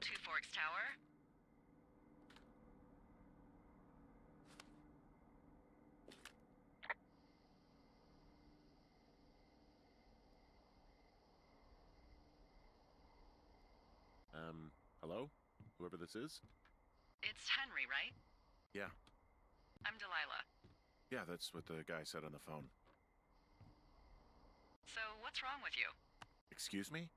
Two Forks Tower. Hello? Whoever this is? It's Henry, right? Yeah. I'm Delilah. Yeah, that's what the guy said on the phone. So, what's wrong with you? Excuse me?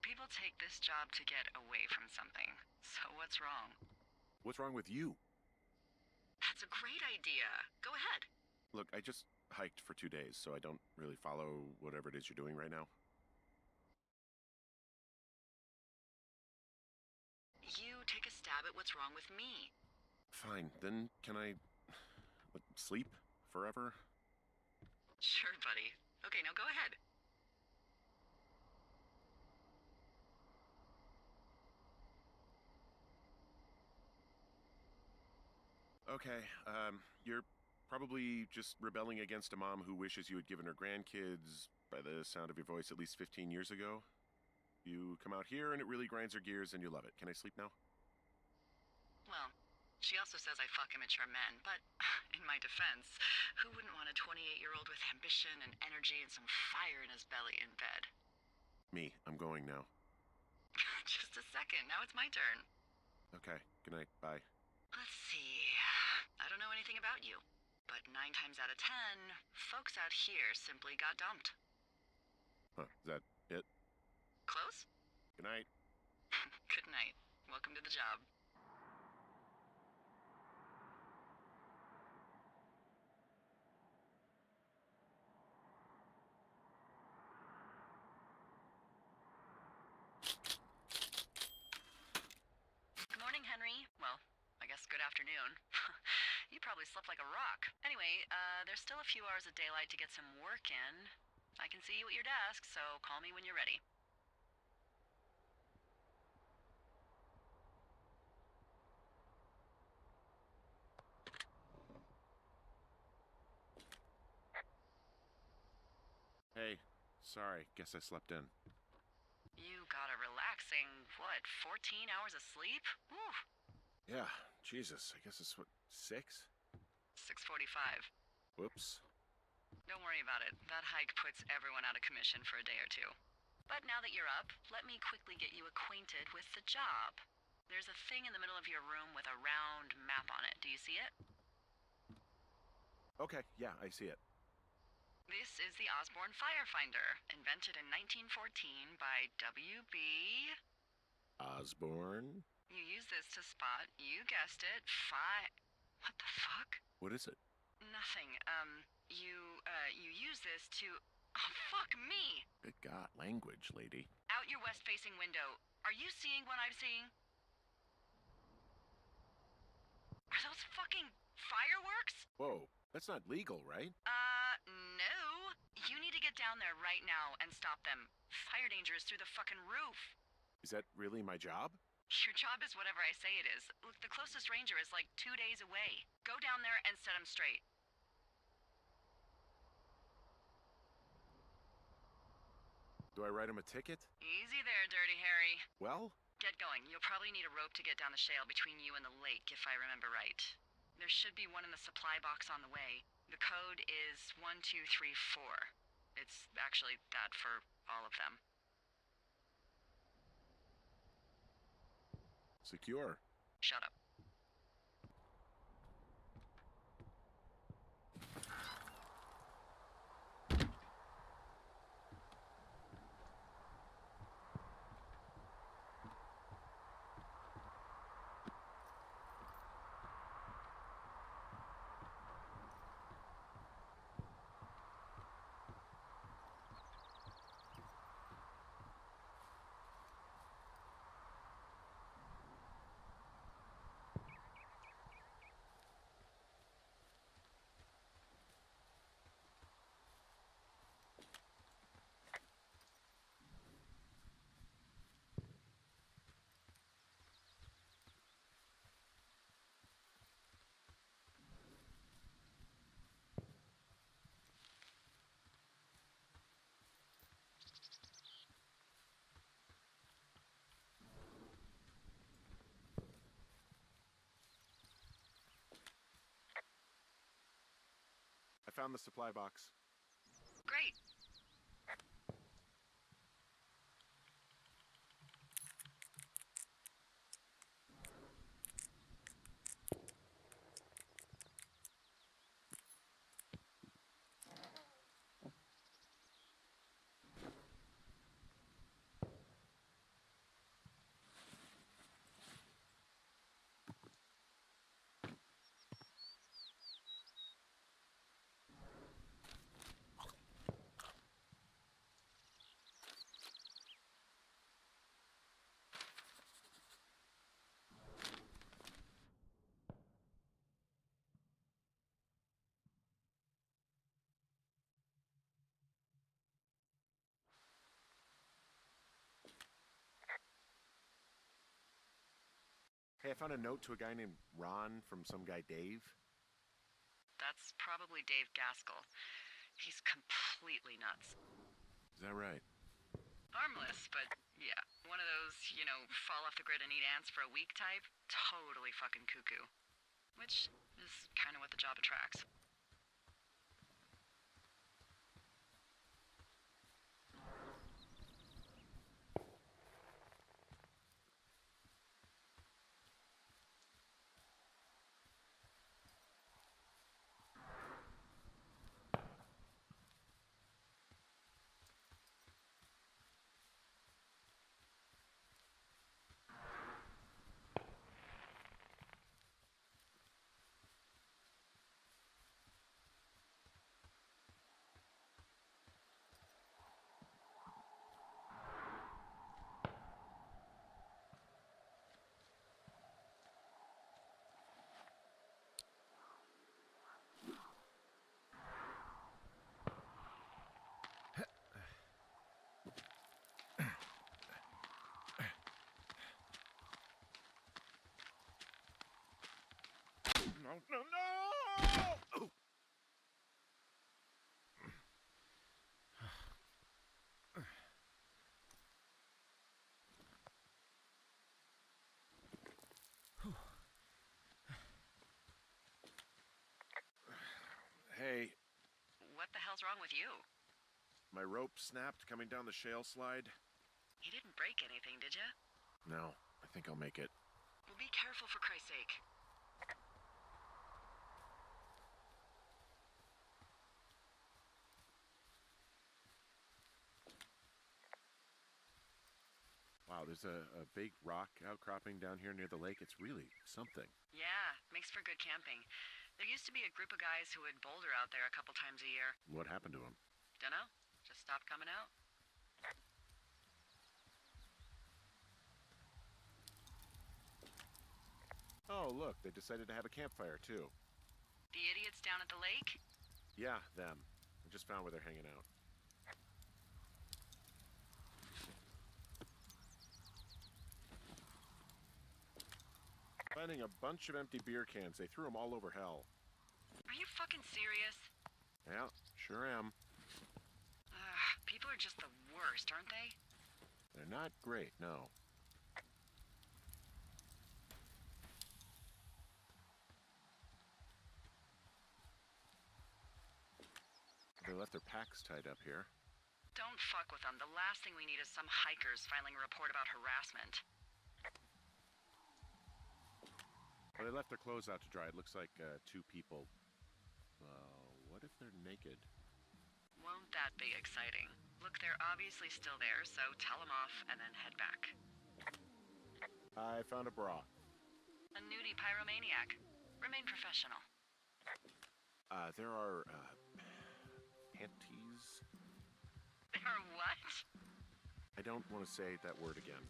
People take this job to get away from something. So what's wrong? What's wrong with you? That's a great idea. Go ahead. Look, I just hiked for 2 days, so I don't really follow whatever it is you're doing right now. You take a stab at what's wrong with me. Fine. Then can I sleep forever? Sure, buddy. Okay, now go ahead. Okay, you're probably just rebelling against a mom who wishes you had given her grandkids, by the sound of your voice, at least 15 years ago. You come out here and it really grinds her gears and you love it. Can I sleep now? Well, she also says I fuck immature men, but in my defense, who wouldn't want a 28-year-old with ambition and energy and some fire in his belly in bed? Me. I'm going now. Just a second. Now it's my turn. Okay. Good night. Bye. Let's see. I don't know anything about you, but 9 times out of 10, folks out here simply got dumped. Huh. Is that it? Close? Good night. Good night. Welcome to the job. Well, I guess good afternoon. You probably slept like a rock. Anyway, there's still a few hours of daylight to get some work in. I can see you at your desk, so call me when you're ready. Hey, sorry. Guess I slept in. You got a relaxing, what, 14 hours of sleep? Whew. Yeah, Jesus, I guess it's what, 6? 6:45. Whoops. Don't worry about it. That hike puts everyone out of commission for a day or two. But now that you're up, let me quickly get you acquainted with the job. There's a thing in the middle of your room with a round map on it. Do you see it? Okay, yeah, I see it. This is the Osborne Firefinder, invented in 1914 by W.B. Osborne? You use this to spot, you guessed it, What the fuck? What is it? Nothing. You use this to... Oh, fuck me! Good God, language, lady. Out your west-facing window. Are you seeing what I'm seeing? Are those fucking fireworks? Whoa. That's not legal, right? No. You need to get down there right now and stop them. Fire danger is through the fucking roof. Is that really my job? Your job is whatever I say it is. Look, the closest ranger is like 2 days away. Go down there and set them straight. Do I write him a ticket? Easy there, Dirty Harry. Well? Get going. You'll probably need a rope to get down the shale between you and the lake, if I remember right. There should be one in the supply box on the way. The code is 1234. It's actually that for all of them. Secure. Shut up. I found the supply box. Great. Hey, I found a note to a guy named Ron from some guy Dave. That's probably Dave Gaskell. He's completely nuts. Is that right? Harmless, but yeah. One of those, you know, fall off the grid and eat ants for a week type. Totally fucking cuckoo. Which is kind of what the job attracts. No, no, no! Oh. Hey. What the hell's wrong with you? My rope snapped coming down the shale slide. You didn't break anything, did you? No, I think I'll make it. Well, be careful for Christ's sake. Wow, there's a big rock outcropping down here near the lake. It's really something. Yeah, makes for good camping. There used to be a group of guys who would boulder out there a couple times a year. What happened to them? Dunno. Just stopped coming out. Oh, look, they decided to have a campfire, too. The idiots down at the lake? Yeah, them. I just found where they're hanging out. Finding a bunch of empty beer cans. They threw them all over hell. Are you fucking serious? Yeah, sure am. People are just the worst, aren't they? They're not great, no. They left their packs tied up here. Don't fuck with them. The last thing we need is some hikers filing a report about harassment. Well, they left their clothes out to dry. It looks like two people. What if they're naked? Won't that be exciting? Look, they're obviously still there, so tell them off and then head back. I found a bra. A nudie pyromaniac. Remain professional. There are panties. There are what? I don't want to say that word again.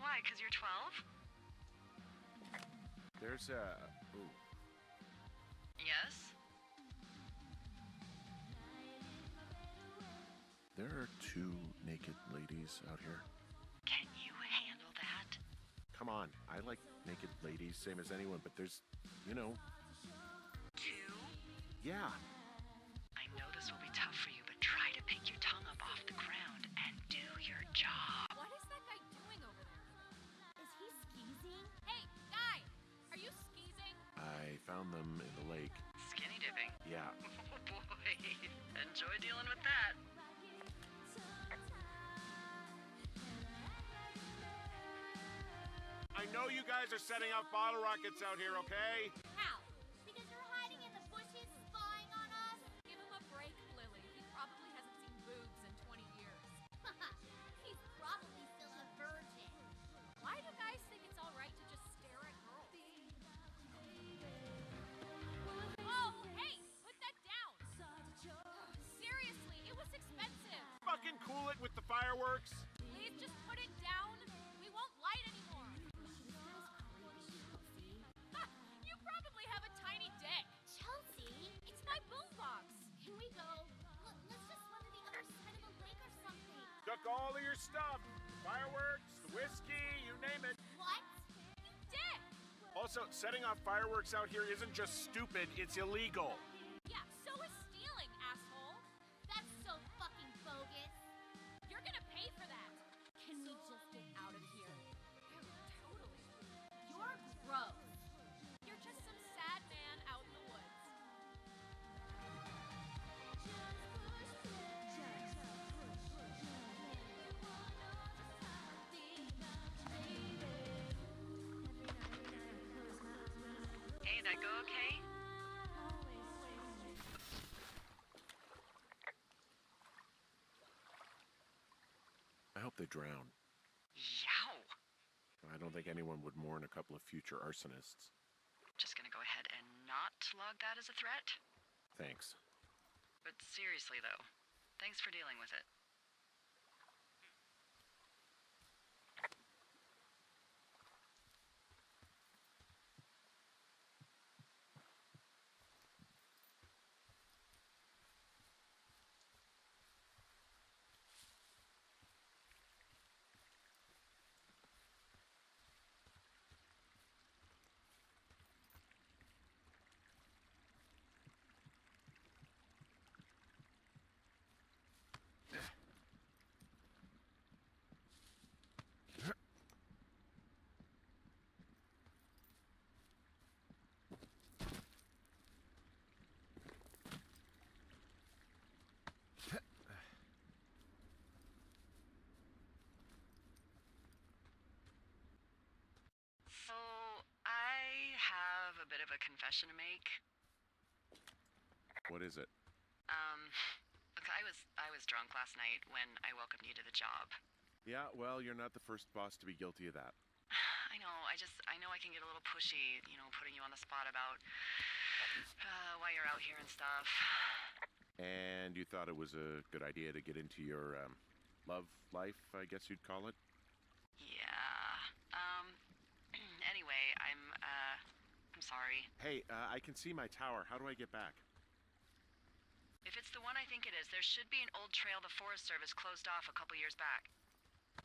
Why? Because you're 12? There's a... Ooh. Yes? There are two naked ladies out here. Can you handle that? Come on, I like naked ladies, same as anyone, but there's, you know... Two? Yeah. I know this will be tough for you, but try to pick your tongue up off the ground and do your job. What is that guy doing over there? Is he skeezing? Hey, guy! Are you skeezing? I found them in the lake. Skinny dipping? Yeah. Oh boy, enjoy dealing with that. I know you guys are setting off bottle rockets out here, okay? How? Because you're hiding in the bushes, spying on us? Give him a break, Lily. He probably hasn't seen boobs in 20 years. He's probably still a virgin. Why do guys think it's alright to just stare at girls? Oh, hey! Put that down! Seriously, it was expensive! Fucking cool it with the fireworks! Please just put it down! We won't light anymore! You probably have a tiny dick! Chelsea! It's my boombox! Here we go! Look, let's just run to the other side of the lake or something! Duck all of your stuff! Fireworks, whiskey, you name it! What? You dick! also, setting off fireworks out here isn't just stupid, it's illegal. Yeah, so is stealing, asshole. That's so fucking bogus. You're gonna pay for that. Can we just get out of here? Totally. You're gross. You're just some sad man out in the woods. Hey, that go okay? I hope they drown. Yow! I don't think anyone would mourn a couple of future arsonists. Just gonna go ahead and not log that as a threat? Thanks. But seriously, though, thanks for dealing with it. A bit of a confession to make. What is it? Look, I was drunk last night when I welcomed you to the job. Yeah, well, you're not the first boss to be guilty of that. I know. I know I can get a little pushy, you know, putting you on the spot about why you're out here and stuff. And you thought it was a good idea to get into your love life, I guess you'd call it? Yeah. Anyway, I'm sorry. Hey, I can see my tower. How do I get back? If it's the one I think it is, there should be an old trail the Forest Service closed off a couple years back.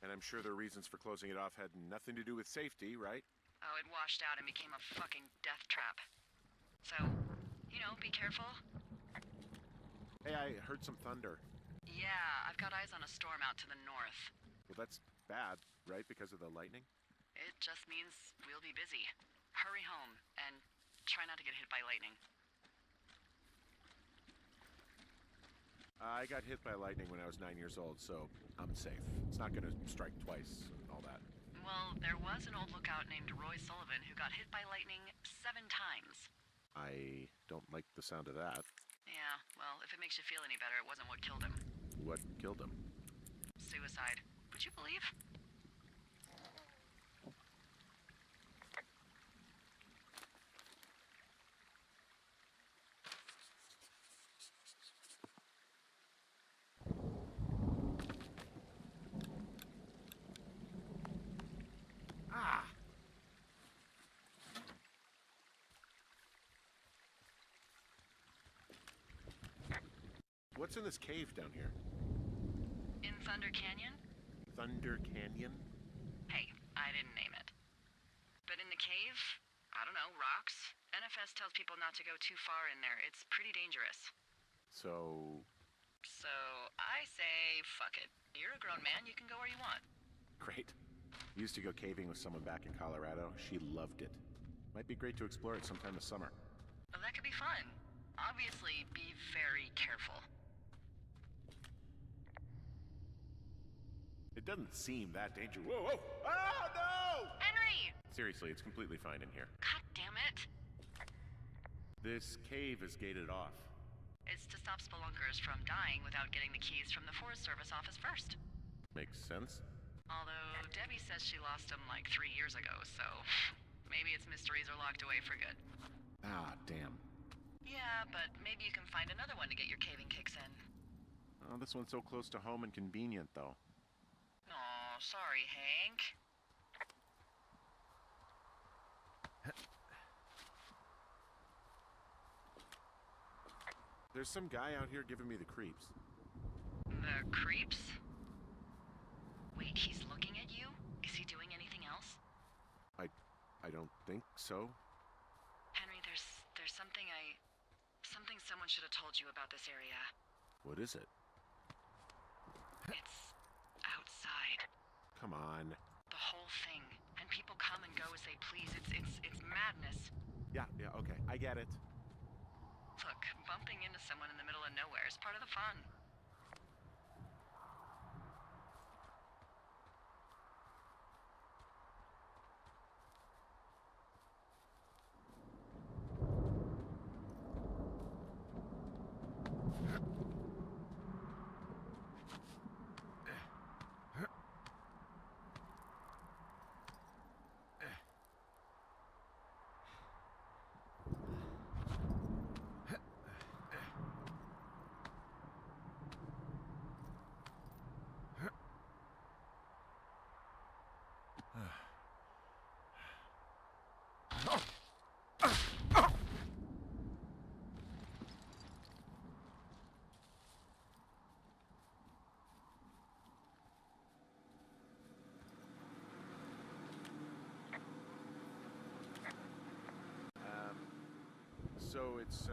And I'm sure their reasons for closing it off had nothing to do with safety, right? Oh, it washed out and became a fucking death trap. So, you know, be careful. Hey, I heard some thunder. Yeah, I've got eyes on a storm out to the north. Well, that's bad, right? Because of the lightning? It just means we'll be busy. Hurry home, and try not to get hit by lightning. I got hit by lightning when I was 9 years old, so I'm safe. It's not gonna strike twice and all that. Well, there was an old lookout named Roy Sullivan who got hit by lightning 7 times. I don't like the sound of that. Yeah, well, if it makes you feel any better, it wasn't what killed him. What killed him? Suicide. Would you believe? What's in this cave down here? In Thunder Canyon? Thunder Canyon? Hey, I didn't name it. But in the cave, I don't know, rocks. NFS tells people not to go too far in there. It's pretty dangerous. So I say, fuck it. You're a grown man, you can go where you want. Great. I used to go caving with someone back in Colorado. She loved it. Might be great to explore it sometime this summer. Well, that could be fun. Obviously, be very careful. It doesn't seem that dangerous. Whoa, whoa! Oh, no! Henry! Seriously, it's completely fine in here. God damn it! This cave is gated off. It's to stop spelunkers from dying without getting the keys from the Forest Service office first. Makes sense. Although, Debbie says she lost them like 3 years ago, so maybe its mysteries are locked away for good. Ah, damn. Yeah, but maybe you can find another one to get your caving kicks in. Oh, this one's so close to home and convenient, though. Aw, sorry, Hank. There's some guy out here giving me the creeps. The creeps? Wait, he's looking at you? Is he doing anything else? I don't think so. Something someone should have told you about this area. What is it? It's outside. Come on. The whole thing. And people come and go as they please. It's madness. Yeah, okay. I get it. Look, bumping into someone in the middle of nowhere is part of the fun. So it's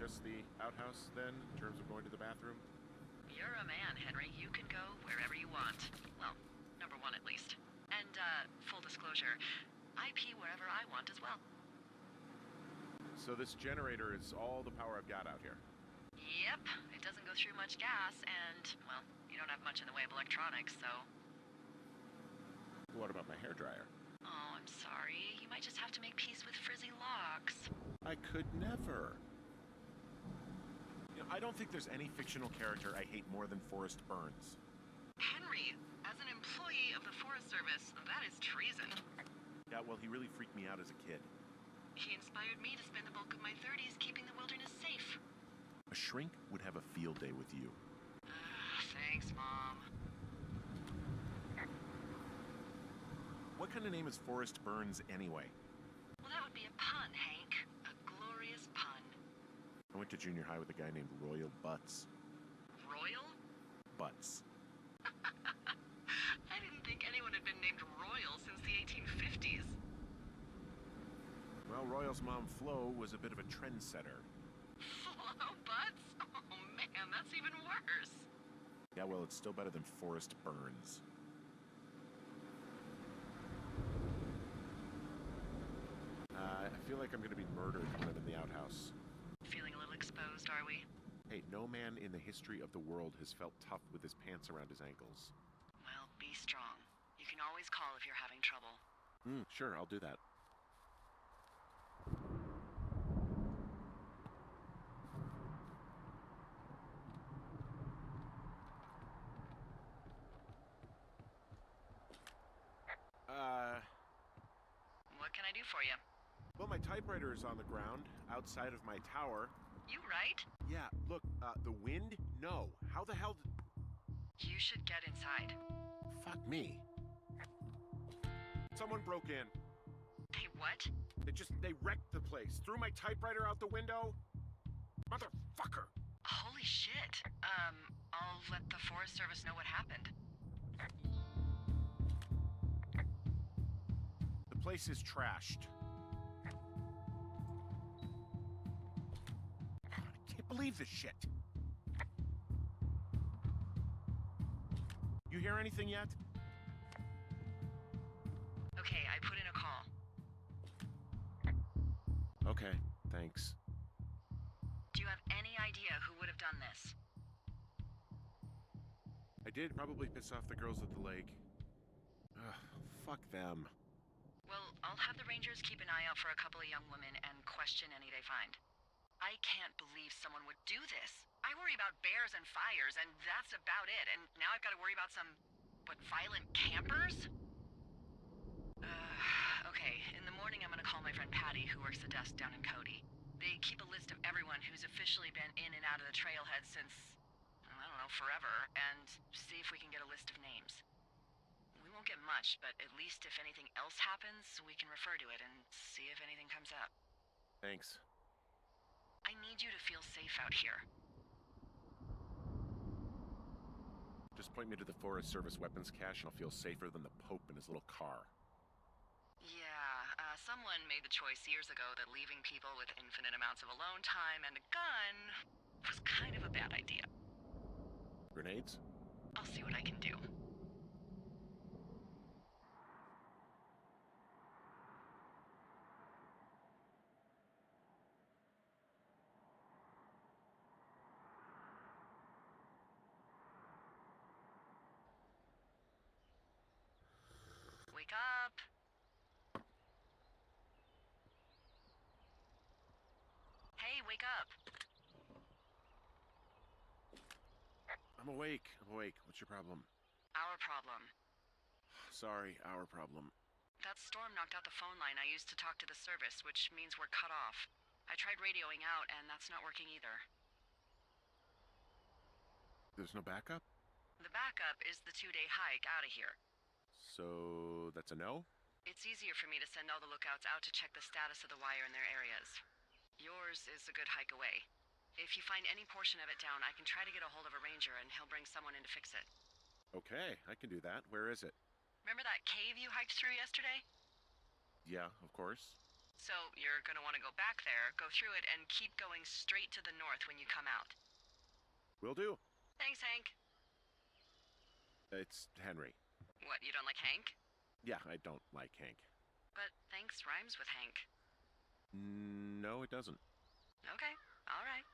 just the outhouse then, in terms of going to the bathroom? You're a man, Henry. You can go wherever you want. Well, number one at least. And full disclosure, I pee wherever I want as well. So this generator is all the power I've got out here? Yep. It doesn't go through much gas and, well, you don't have much in the way of electronics, so... What about my hairdryer? Oh, I'm sorry. You might just have to make peace with frizzy locks. I could never. You know, I don't think there's any fictional character I hate more than Forrest Burns. Henry, as an employee of the Forest Service, that is treason. Yeah, well, he really freaked me out as a kid. He inspired me to spend the bulk of my 30s keeping the wilderness safe. A shrink would have a field day with you. Thanks, Mom. What kind of name is Forrest Burns, anyway? Well, that would be a pun, Hank. Pun. I went to junior high with a guy named Royal Butts. Royal? Butts. I didn't think anyone had been named Royal since the 1850s. Well, Royal's mom, Flo, was a bit of a trendsetter. Flo Butts? Oh man, that's even worse. Yeah, well, it's still better than Forrest Burns. I feel like I'm gonna be murdered when I'm in the outhouse. Feeling a little exposed, are we? Hey, no man in the history of the world has felt tough with his pants around his ankles. Well, be strong. You can always call if you're having trouble. Sure, I'll do that. What can I do for you? Well, my typewriter is on the ground, outside of my tower. You right? Yeah, look, the wind? No. How the hell did... You should get inside. Fuck me. Someone broke in. They what? They wrecked the place. Threw my typewriter out the window. Motherfucker! Holy shit. I'll let the Forest Service know what happened. The place is trashed. Believe this shit. You hear anything yet? Okay, I put in a call. Okay, thanks. Do you have any idea who would have done this? I did probably piss off the girls at the lake. Ugh, fuck them. Well, I'll have the Rangers keep an eye out for a couple of young women and question any they find. I can't believe someone would do this. I worry about bears and fires, and that's about it. And now I've got to worry about some, what, violent campers? Okay, in the morning I'm gonna call my friend Patty, who works the desk down in Cody. They keep a list of everyone who's officially been in and out of the trailhead since, I don't know, forever, and see if we can get a list of names. We won't get much, but at least if anything else happens, we can refer to it and see if anything comes up. Thanks. I need you to feel safe out here. Just point me to the Forest Service weapons cache and I'll feel safer than the Pope in his little car. Yeah, Someone made the choice years ago that leaving people with infinite amounts of alone time and a gun was kind of a bad idea. Grenades? I'll see what I can do. Wake up. Hey, wake up. I'm awake. I'm awake. What's your problem? Our problem. Sorry, our problem. That storm knocked out the phone line I used to talk to the service, which means we're cut off. I tried radioing out, and that's not working either. There's no backup? The backup is the two-day hike out of here. So, that's a no? It's easier for me to send all the lookouts out to check the status of the wire in their areas. Yours is a good hike away. If you find any portion of it down, I can try to get a hold of a ranger and he'll bring someone in to fix it. Okay, I can do that. Where is it? Remember that cave you hiked through yesterday? Yeah, of course. So, you're gonna want to go back there, go through it, and keep going straight to the north when you come out. Will do. Thanks, Hank. It's Henry. What, you don't like Hank? Yeah, I don't like Hank. But thanks rhymes with Hank. No, it doesn't. Okay, all right.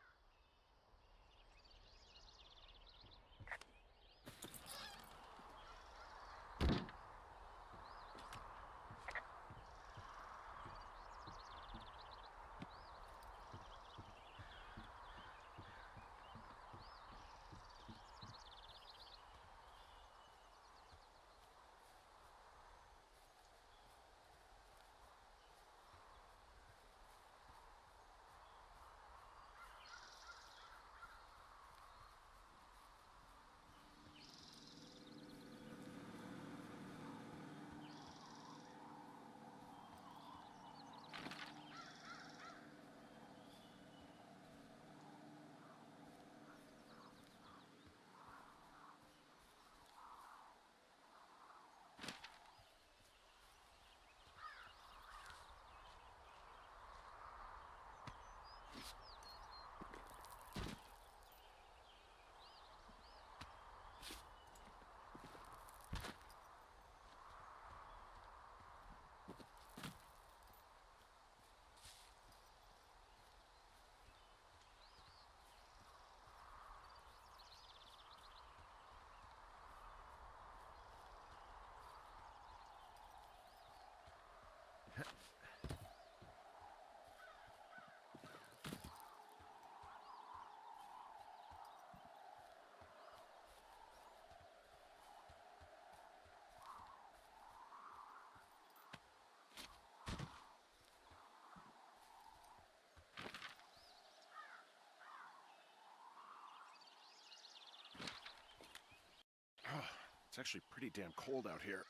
It's actually pretty damn cold out here.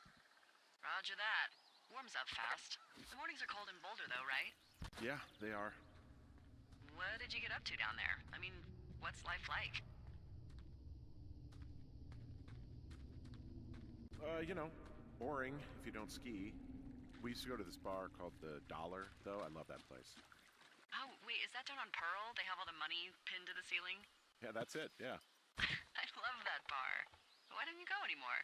Roger that. Warms up fast. The mornings are cold in Boulder, though, right? Yeah, they are. What did you get up to down there? I mean, what's life like? You know, boring if you don't ski. We used to go to this bar called the Dollar, though. I love that place. Oh, wait, is that down on Pearl? They have all the money pinned to the ceiling? Yeah, that's it, yeah. I love that bar. Why don't you go anymore?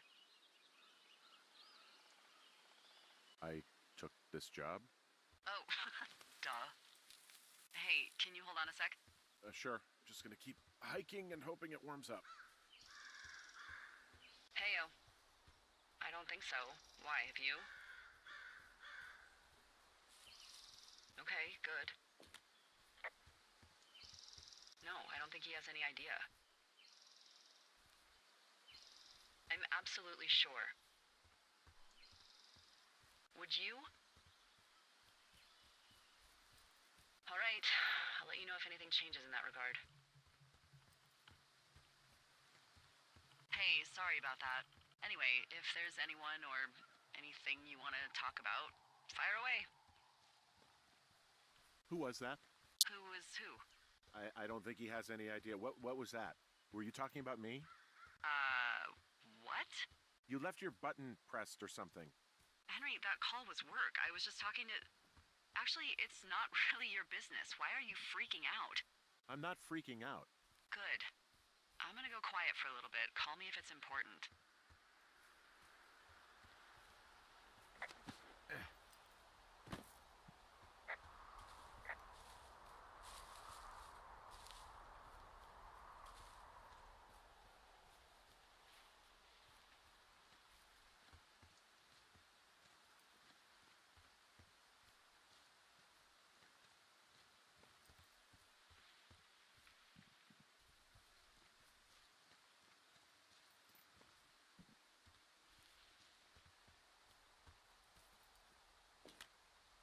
I took this job. Oh, duh. Hey, can you hold on a sec? Sure. Just gonna keep hiking and hoping it warms up. Heyo. I don't think so. Why, have you? Okay, good. No, I don't think he has any idea. I'm absolutely sure. Would you? All right, I'll let you know if anything changes in that regard. Hey, sorry about that. Anyway, if there's anyone or anything you want to talk about, fire away. Who was that? Who was who? I don't think he has any idea. What was that? Were you talking about me? What? You left your button pressed or something. Henry, that call was work. I was just talking to... Actually, it's not really your business. Why are you freaking out? I'm not freaking out. Good. I'm gonna go quiet for a little bit. Call me if it's important.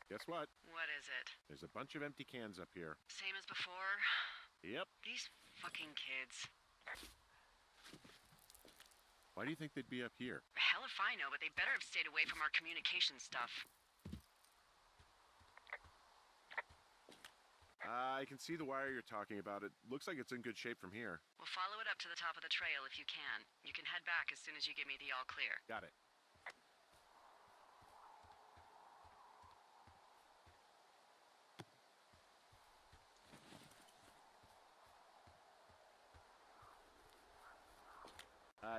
Guess what? What is it? There's a bunch of empty cans up here. Same as before? Yep. These fucking kids. Why do you think they'd be up here? The hell if I know, but they better have stayed away from our communication stuff. I can see the wire you're talking about. It looks like it's in good shape from here. Well, follow it up to the top of the trail if you can. You can head back as soon as you give me the all clear. Got it.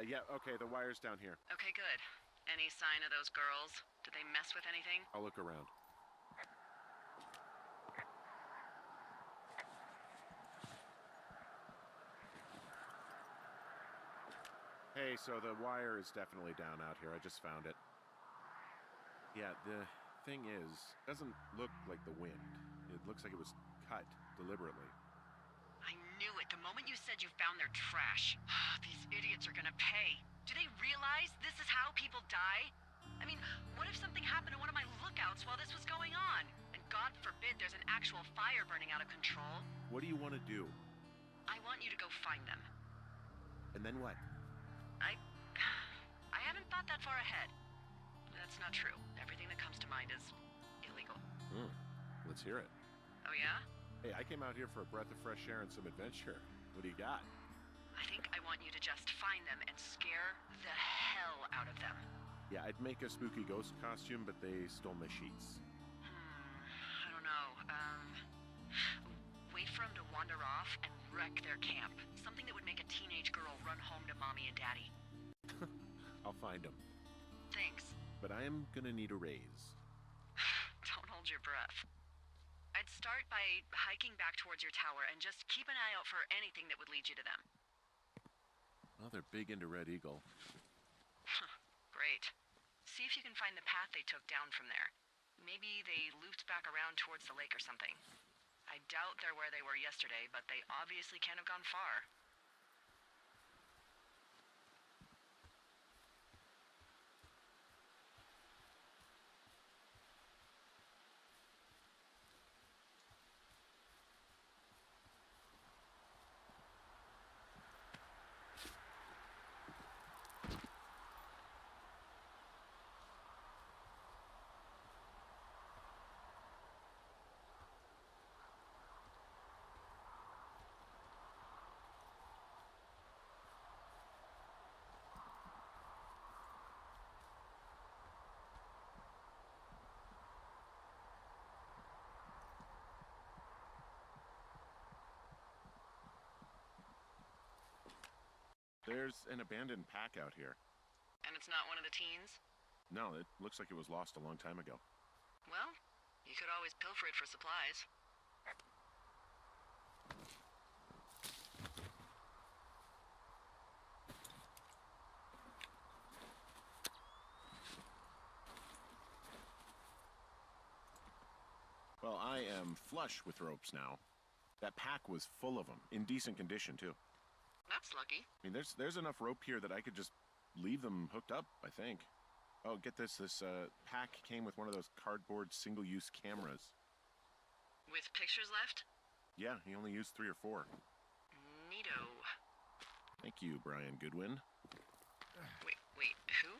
Yeah, okay, the wire's down here. Okay, good. Any sign of those girls? Did they mess with anything? I'll look around. Hey, so the wire is definitely down out here. I just found it. Yeah, the thing is, it doesn't look like the wind. It looks like it was cut deliberately. I knew it the moment you said you found their trash. These idiots are gonna pay. Do they realize this is how people die? I mean, what if something happened to one of my lookouts while this was going on? And God forbid there's an actual fire burning out of control. What do you want to do? I want you to go find them. And then what? I haven't thought that far ahead. That's not true. Everything that comes to mind is illegal. Hmm. Let's hear it. Oh, yeah? Hey, I came out here for a breath of fresh air and some adventure. What do you got? I think I want you to just find them and scare the hell out of them. Yeah, I'd make a spooky ghost costume, but they stole my sheets. I don't know. Wait for them to wander off and wreck their camp. Something that would make a teenage girl run home to mommy and daddy. I'll find them. Thanks. But I am gonna need a raise. Don't hold your breath. I'd start by hiking back towards your tower and just keep an eye out for anything that would lead you to them. Well, they're big into Red Eagle. Great. See if you can find the path they took down from there. Maybe they looped back around towards the lake or something. I doubt they're where they were yesterday, but they obviously can't have gone far. There's an abandoned pack out here. And it's not one of the teens? No, it looks like it was lost a long time ago. Well, you could always pilfer it for supplies. Well, I am flush with ropes now. That pack was full of them, in decent condition, too. That's lucky. I mean, there's enough rope here that I could just leave them hooked up, I think. Oh, get this. This pack came with one of those cardboard single-use cameras. With pictures left? Yeah, he only used 3 or 4. Neato. Thank you, Brian Goodwin. Wait, who?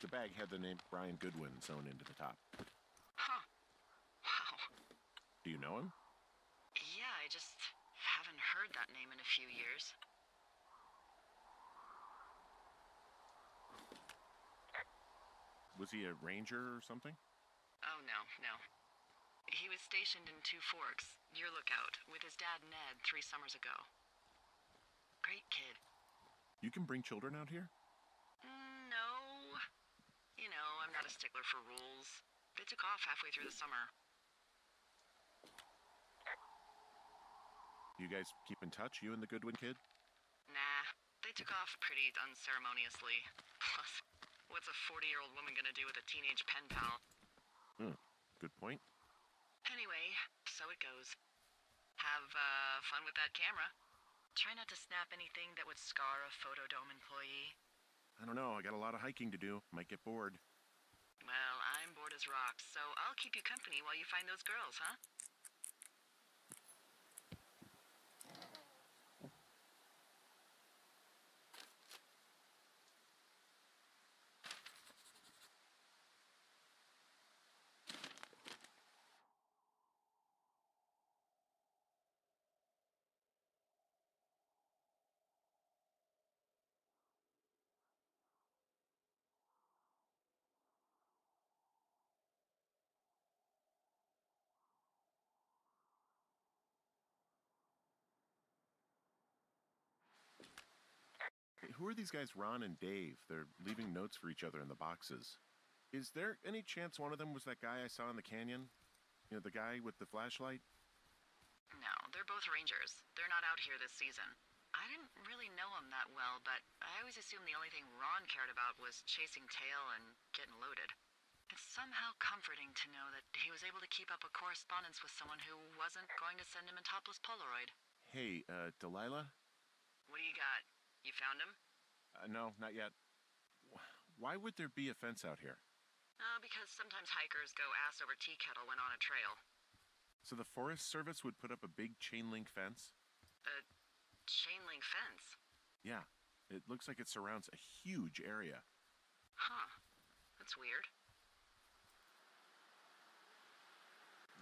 The bag had the name Brian Goodwin sewn into the top. Huh. Wow. Do you know him? Yeah, I just haven't heard that name in a few years. Was he a ranger or something? Oh, no. He was stationed in Two Forks, your lookout, with his dad Ned 3 summers ago. Great kid. You can bring children out here? No. You know, I'm not a stickler for rules. They took off halfway through the summer. You guys keep in touch, you and the Goodwin kid? Nah, they took off pretty unceremoniously. Plus, what's a 40-year-old woman gonna do with a teenage pen pal? Hmm, good point. Anyway, so it goes. Have fun with that camera. Try not to snap anything that would scar a Photodome employee. I don't know, I got a lot of hiking to do. Might get bored. Well, I'm bored as rocks, so I'll keep you company while you find those girls, huh? Who are these guys, Ron and Dave? They're leaving notes for each other in the boxes. Is there any chance one of them was that guy I saw in the canyon? You know, the guy with the flashlight? No, they're both rangers. They're not out here this season. I didn't really know them that well, but I always assumed the only thing Ron cared about was chasing tail and getting loaded. It's somehow comforting to know that he was able to keep up a correspondence with someone who wasn't going to send him a topless Polaroid. Hey, Delilah? What do you got? You found him? No, not yet. Why would there be a fence out here? Oh, because sometimes hikers go ass over tea kettle when on a trail. So the Forest Service would put up a big chain link fence? A chain link fence? Yeah. It looks like it surrounds a huge area. Huh. That's weird.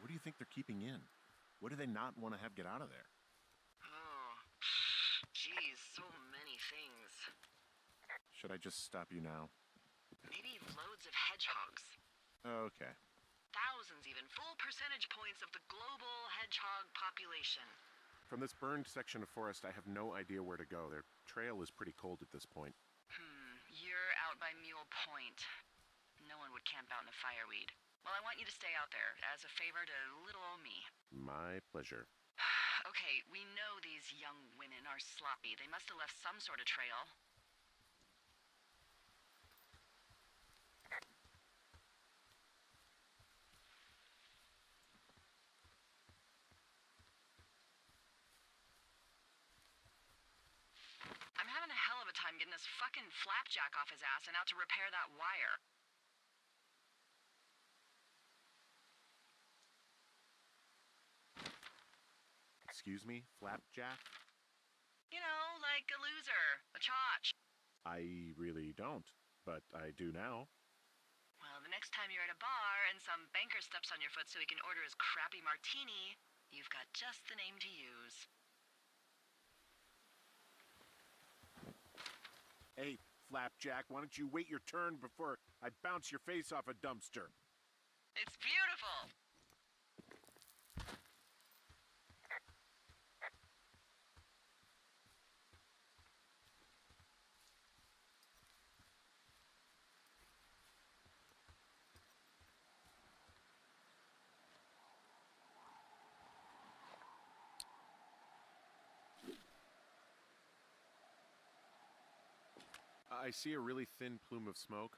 What do you think they're keeping in? What do they not want to have get out of there? Oh. Geez, so many things. Should I just stop you now? Maybe loads of hedgehogs. Okay. Thousands even, full percentage points of the global hedgehog population. From this burned section of forest, I have no idea where to go. Their trail is pretty cold at this point. You're out by Mule Point. No one would camp out in the fireweed. Well, I want you to stay out there as a favor to little old me. My pleasure. Okay, we know these young women are sloppy. They must have left some sort of trail. I'm having a hell of a time getting this fucking flapjack off his ass and out to repair that wire. Excuse me, flapjack? You know, like a loser, a chotch. I really don't, but I do now. Well, the next time you're at a bar and some banker steps on your foot so he can order his crappy martini, you've got just the name to use. Hey, flapjack, why don't you wait your turn before I bounce your face off a dumpster? It's beautiful! I see a really thin plume of smoke.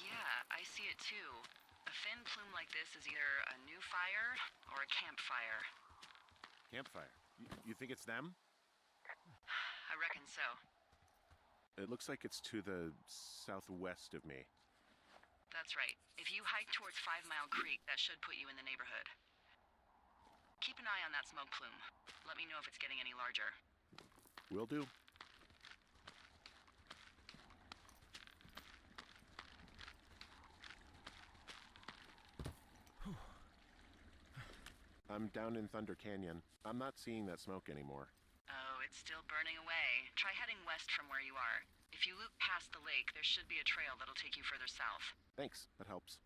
Yeah, I see it too. A thin plume like this is either a new fire or a campfire. Campfire? You think it's them? I reckon so. It looks like it's to the southwest of me. That's right. If you hike towards 5 Mile Creek, that should put you in the neighborhood. Keep an eye on that smoke plume. Let me know if it's getting any larger. Will do. I'm down in Thunder Canyon. I'm not seeing that smoke anymore. Oh, it's still burning away. Try heading west from where you are. If you loop past the lake, there should be a trail that'll take you further south. Thanks, that helps.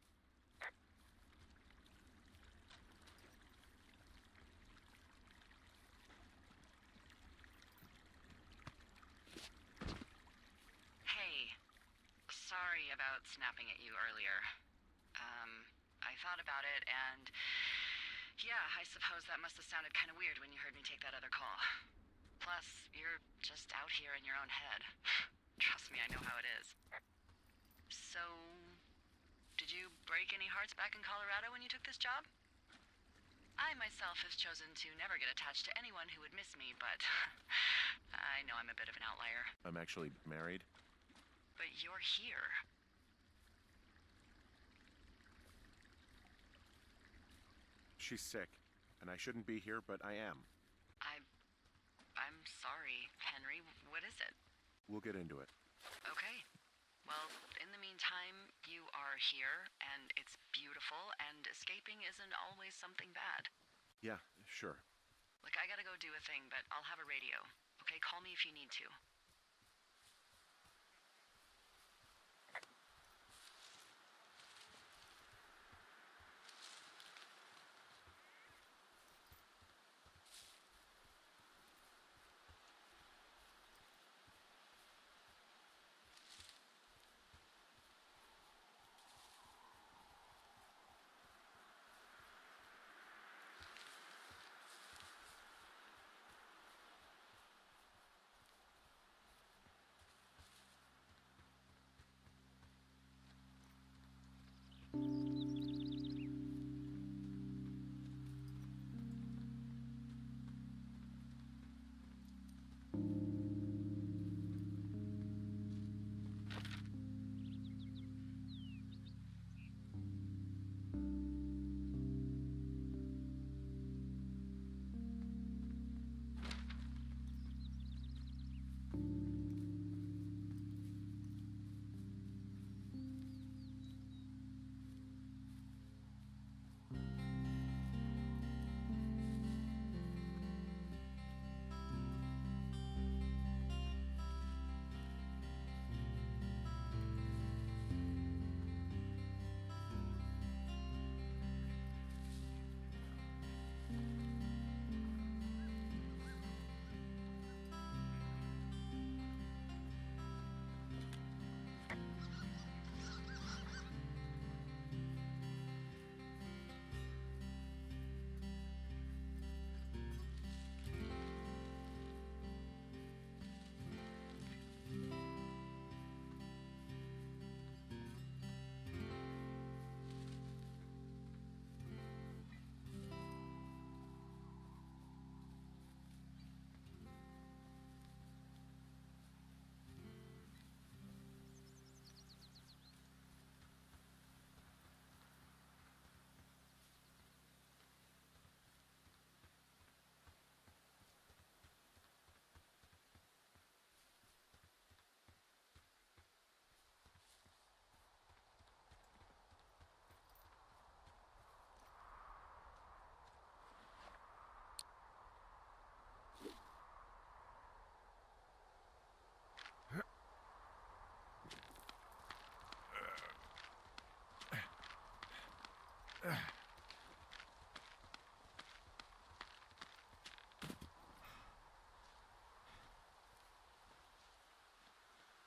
about snapping at you earlier. I thought about it, and yeah, I suppose that must have sounded kind of weird when you heard me take that other call. Plus, you're just out here in your own head. Trust me, I know how it is. So, did you break any hearts back in Colorado when you took this job? I myself have chosen to never get attached to anyone who would miss me, but I know I'm a bit of an outlier. I'm actually married. But you're here. She's sick, and I shouldn't be here, but I am. I'm sorry, Henry. What is it? We'll get into it. Okay. Well, in the meantime, you are here, and it's beautiful, and escaping isn't always something bad. Yeah, sure. Look, I gotta go do a thing, but I'll have a radio. Okay, call me if you need to.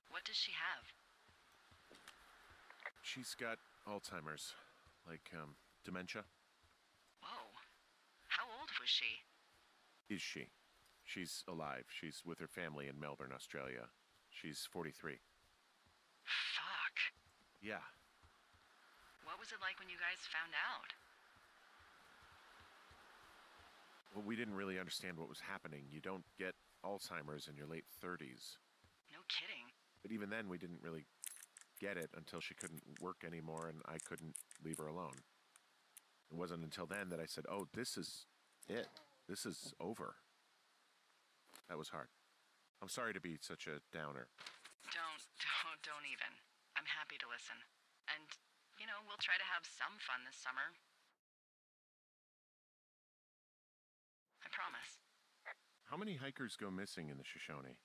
What does she have? She's got Alzheimer's, like, dementia. Whoa. How old was she? Is she? She's alive. She's with her family in Melbourne, Australia. She's 43. Fuck. Yeah. What was it like when you guys found out? Well, we didn't really understand what was happening. You don't get Alzheimer's in your late 30s. No kidding. But even then, we didn't really get it until she couldn't work anymore and I couldn't leave her alone. It wasn't until then that I said, oh, this is it. This is over. That was hard. I'm sorry to be such a downer. Don't even. I'm happy to listen. And, you know, we'll try to have some fun this summer. I promise. How many hikers go missing in the Shoshone?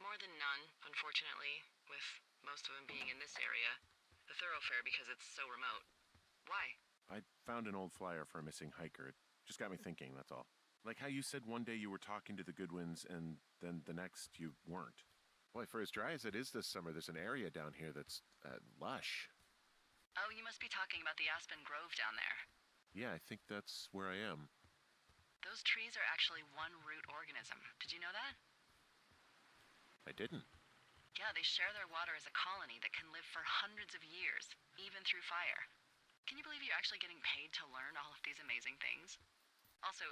More than none, unfortunately, with most of them being in this area. The thoroughfare because it's so remote. Why? I found an old flyer for a missing hiker. It just got me thinking, that's all. Like how you said one day you were talking to the Goodwins and then the next you weren't. Boy, for as dry as it is this summer, there's an area down here that's lush. Oh, you must be talking about the Aspen Grove down there. Yeah, I think that's where I am. Those trees are actually one root organism. Did you know that? I didn't. Yeah, they share their water as a colony that can live for hundreds of years, even through fire. Can you believe you're actually getting paid to learn all of these amazing things? Also,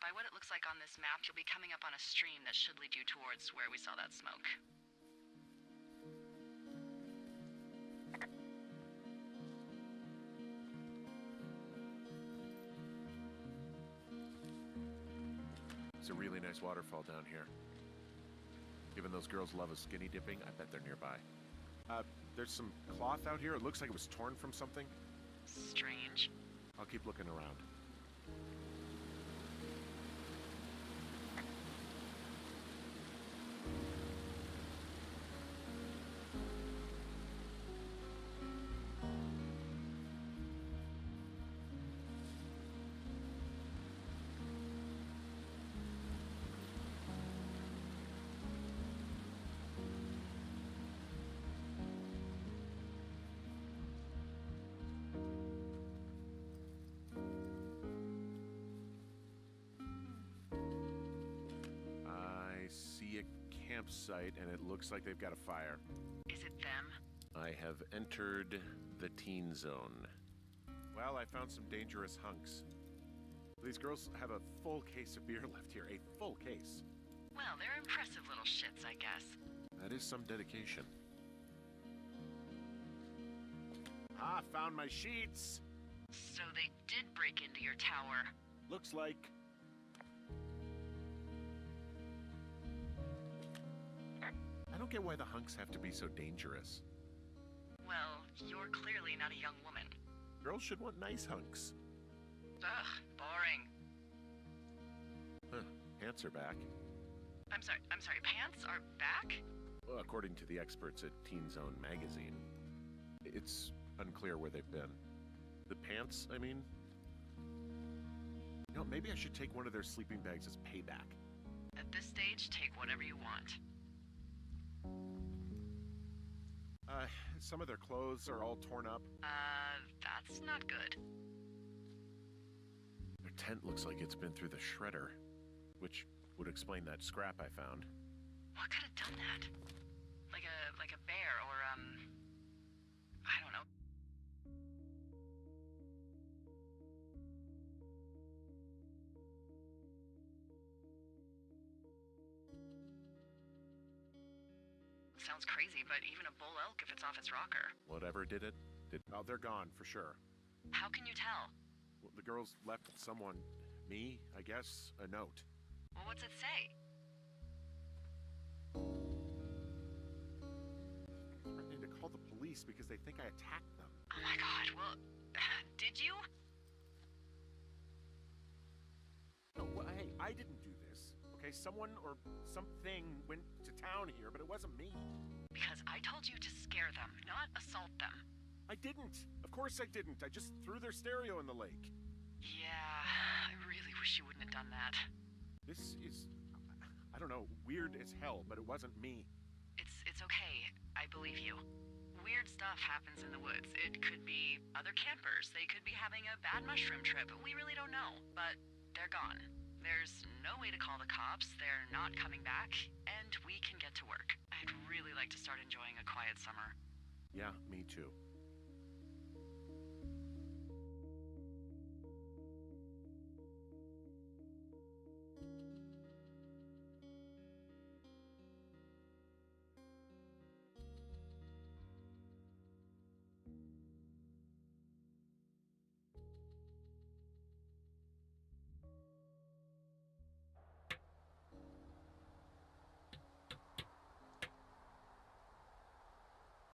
by what it looks like on this map, you'll be coming up on a stream that should lead you towards where we saw that smoke. It's a really nice waterfall down here. Given those girls' love of skinny dipping, I bet they're nearby. There's some cloth out here. It looks like it was torn from something. Strange. I'll keep looking around. Campsite, and it looks like they've got a fire. Is it them? I have entered the teen zone. Well, I found some dangerous hunks. These girls have a full case of beer left here, a full case. Well, they're impressive little shits, I guess. That is some dedication. Ah, found my sheets! So they did break into your tower. Looks like... I don't get why the hunks have to be so dangerous. Well, you're clearly not a young woman. Girls should want nice hunks. Ugh, boring. Huh, pants are back. I'm sorry, pants are back? Well, according to the experts at Teen Zone magazine, it's unclear where they've been. The pants, I mean? You know, maybe I should take one of their sleeping bags as payback. At this stage, take whatever you want. Some of their clothes are all torn up. That's not good. Their tent looks like it's been through the shredder, which would explain that scrap I found. What could have done that? Like a bear or, I don't know. Sounds crazy, but even a bull elk if it's off its rocker. Whatever did it, did... Oh, they're gone, for sure. How can you tell? Well, the girls left someone, me, I guess, a note. Well, what's it say? I'm threatening to call the police because they think I attacked them. Oh my god, well, did you? No, well, hey, I didn't do this. Okay, someone or something went to town here, but it wasn't me. Because I told you to scare them, not assault them. I didn't. Of course I didn't. I just threw their stereo in the lake. Yeah, I really wish you wouldn't have done that. This is, I don't know, weird as hell, but it wasn't me. It's okay. I believe you. Weird stuff happens in the woods. It could be other campers. They could be having a bad mushroom trip. We really don't know, but they're gone. There's no way to call the cops, they're not coming back, and we can get to work. I'd really like to start enjoying a quiet summer. Yeah, me too.